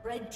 The red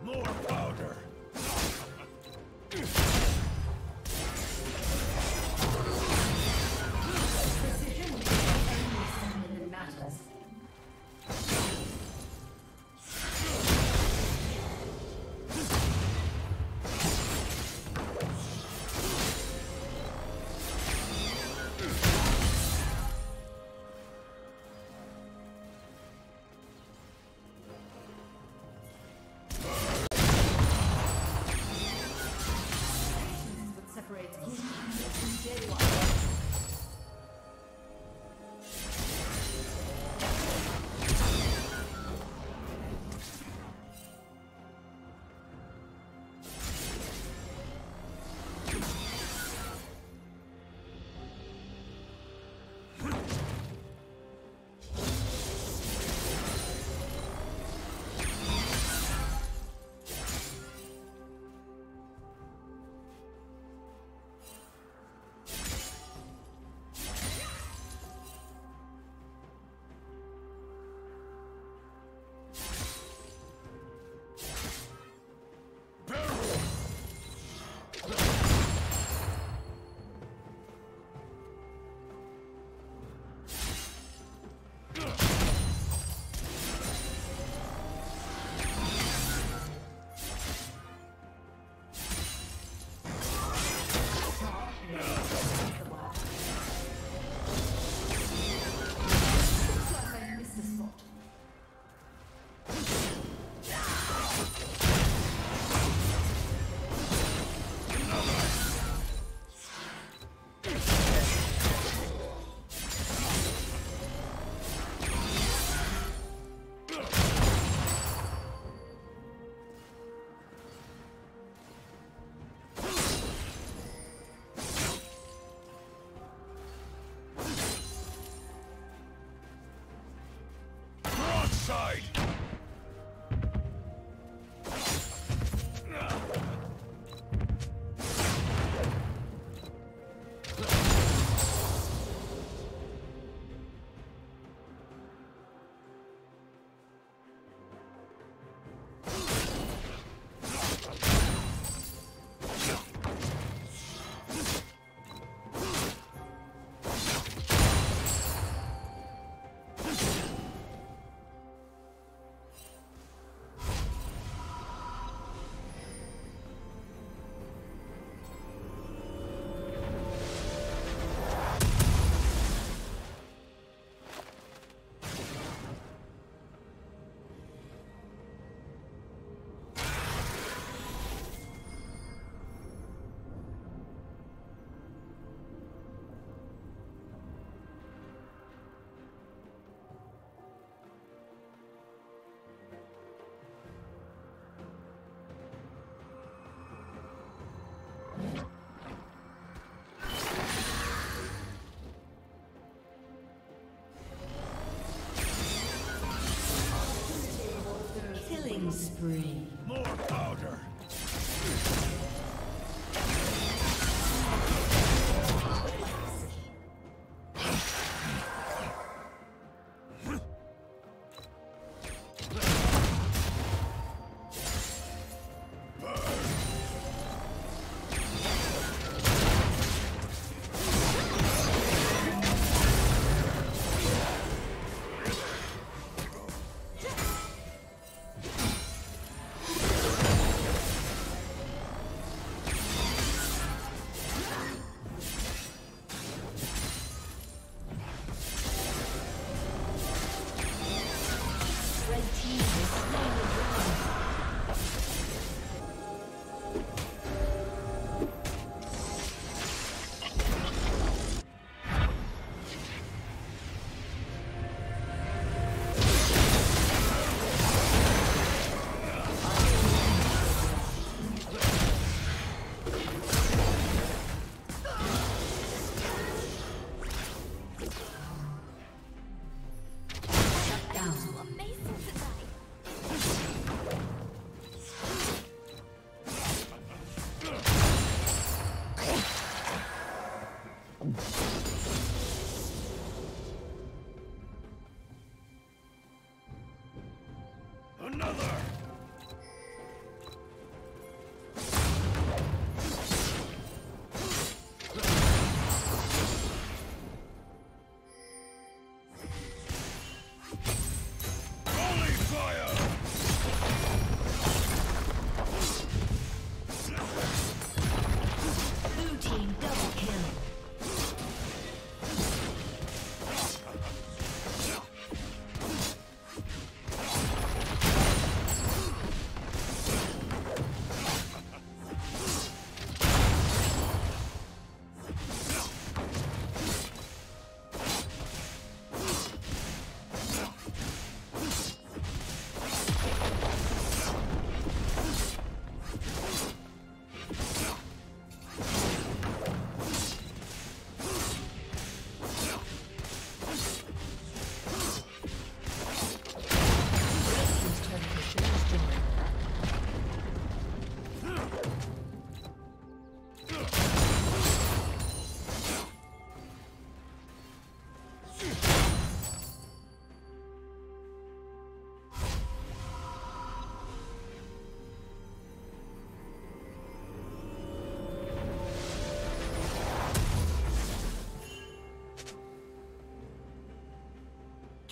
More powder.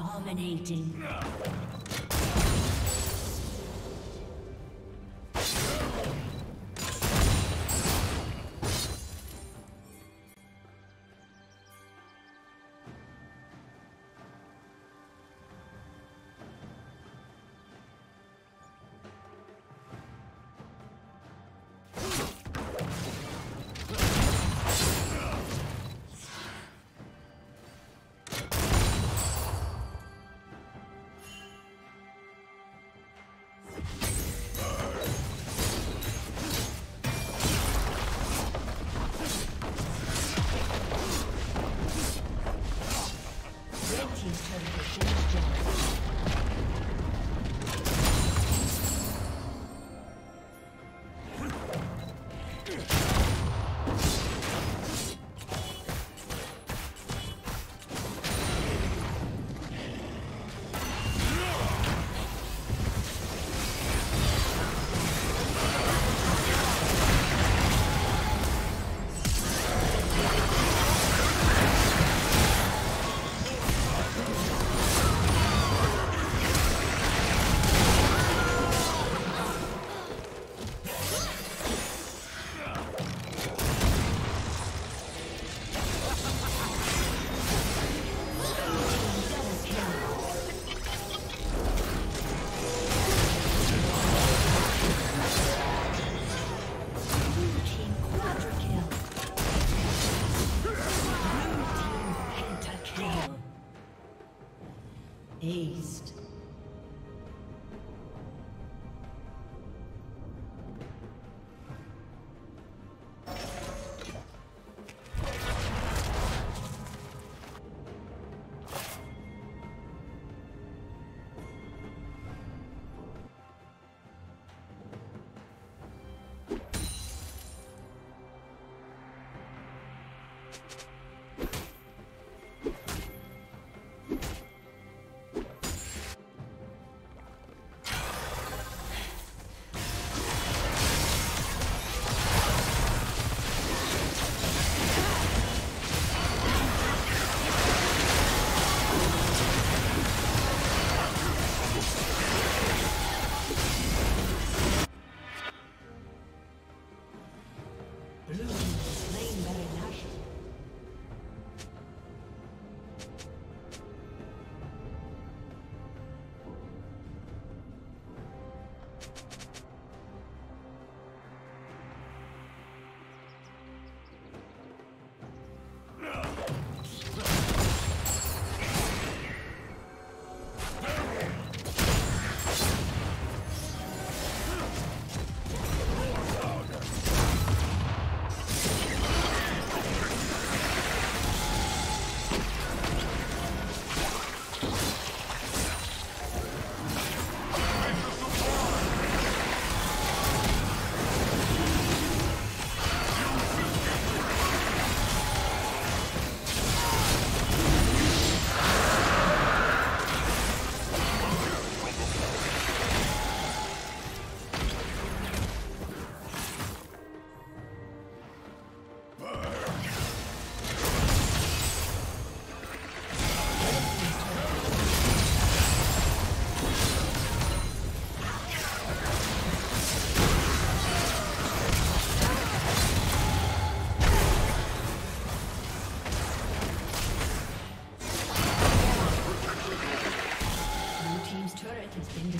Dominating. Aced.